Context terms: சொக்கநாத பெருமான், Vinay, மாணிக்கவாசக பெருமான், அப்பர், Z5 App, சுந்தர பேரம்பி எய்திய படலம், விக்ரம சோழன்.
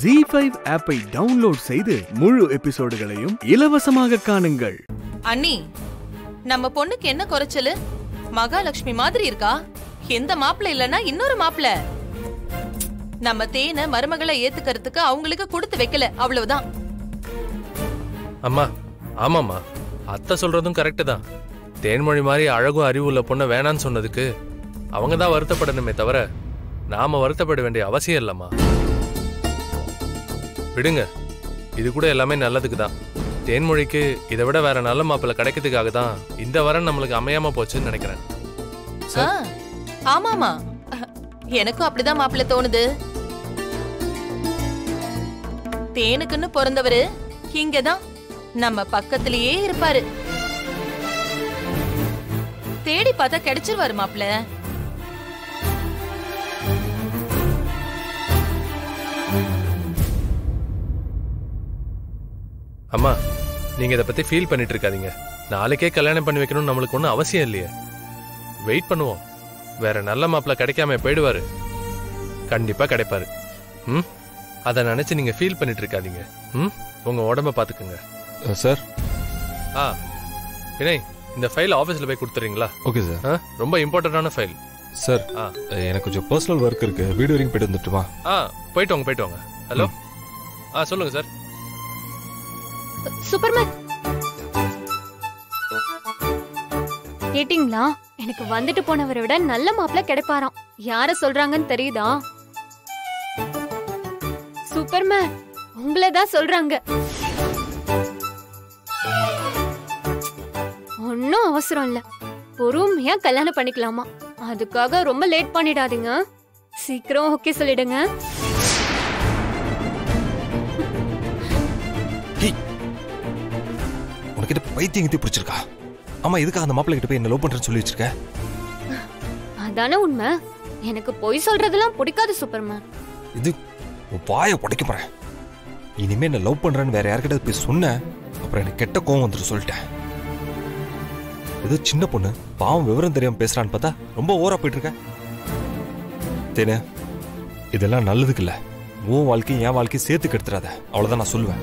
Z5 App ஐ download செய்து முழு எபிசோடுகளையும் இலவசமாக காணுங்கள். அண்ணி, நம்ம பொண்ணுக்கு என்ன குறைச்சல? மகாலட்சுமி மாதிரி இருக்கா? எந்த மாப்ள இல்லனா இன்னொரு மாப்ள. நம்ம தேன மருமகளை ஏத்துக்கிறதுக்கு அவங்களுக்கு கொடுத்து வைக்கல, அவ்வளவுதான். அம்மா, ஆமாம்மா. அத்தை சொல்றதும் கரெக்ட் தான். தேன்மொழி மாதிரி அழகும் அறிவுள்ள பொண்ண வேணான்னு சொன்னதுக்கு அவங்க தான் வருத்தப்படணுமே தவிர நாம வருத்தப்பட வேண்டிய அவசியம் இல்லம்மா. விடுங்க, இது கூட எல்லாமே நல்லதுக்கு தான். தேன்மொழிக்கு இதை விட வேற நல்ல மாப்பிள்ள கிடைக்கிறதுக்காக தான் இந்த வாரம் நம்மளுக்கு அமையாம போச்சுன்னு நினைக்கிறேன். ஆமாமா, எனக்கும் அப்படிதான் மாப்பிள்ள தோணுது. தேனுக்குன்னு பிறந்தவரு இங்கதான் நம்ம பக்கத்திலேயே இருப்பாரு. தேடி பார்த்தா கிடைச்சிருவாரு மாப்பிள்ள. அம்மா, நீங்க இதை பத்தி ஃபீல் பண்ணிட்டு இருக்காதீங்க. நாளைக்கே கல்யாணம் பண்ணி வைக்கணும்னு நம்மளுக்கு ஒன்றும் அவசியம் இல்லையே. வெயிட் பண்ணுவோம், வேற நல்ல மாப்பிள்ள கிடைக்காம போயிடுவாரு. கண்டிப்பா கிடைப்பாரு. ம், அதை நினைச்சு நீங்க ஃபீல் பண்ணிட்டு இருக்காதீங்க. ம், உங்க உடம்ப பாத்துக்குங்க சார். ஆ வினய், இந்த ஃபைல் ஆஃபீஸில் போய் கொடுத்துறீங்களா? Okay sir. ரொம்ப இம்பார்ட்டண்டான ஃபைல் சார். எனக்கு கொஞ்சம் பர்சனல் ஒர்க் இருக்கு, வீடு வரைக்கும் போயிட்டு வந்துட்டுமா? ஆ, போயிட்டு வாங்க போயிட்டு வாங்க. ஹலோ, ஆ சொல்லுங்க சார். சூப்பர்மேன் கேட்டிங்களா? எனக்கு வந்துட்டு போனவரை விட நல்ல மாப்பிள்ள கிடைப்பாராம். யார சொல்றாங்கன்னு தெரியுதா? சூப்பர்மேன் உங்களதான் சொல்றாங்க. ஒன்னும் அவசரம் இல்ல, பொறுமையா கல்யாணம் பண்ணிக்கலாமா? அதுக்காக ரொம்ப லேட் பண்ணிடாதீங்க. சீக்கிரம் ஓகே சொல்லிடுங்க. எனக்கு பொய் சொல்றதெல்லாம் பிடிக்காது சூப்பர்மேன். இது பாயை உடைக்க போறேன். இனிமே என்ன லவ் பண்றேன்னு வேற யார்கிட்ட போய் சொன்ன அப்புறம் எனக்கு கெட்ட கோவம் வந்துட்டு சொல்லிட்டேன். ஏதோ சின்ன பொண்ணு பாவம் விவரம் தெரியாம பேசுறான்னு பார்த்தா ரொம்ப ஓரா போயிட்டு இருக்க. தேனே, இதெல்லாம் நல்லதுக்கு இல்ல. உன் வாழ்க்கையும் என் வாழ்க்கையும் சேர்த்து கெடுத்துறாத, அவ்வளவுதான் நான் சொல்லுவேன்.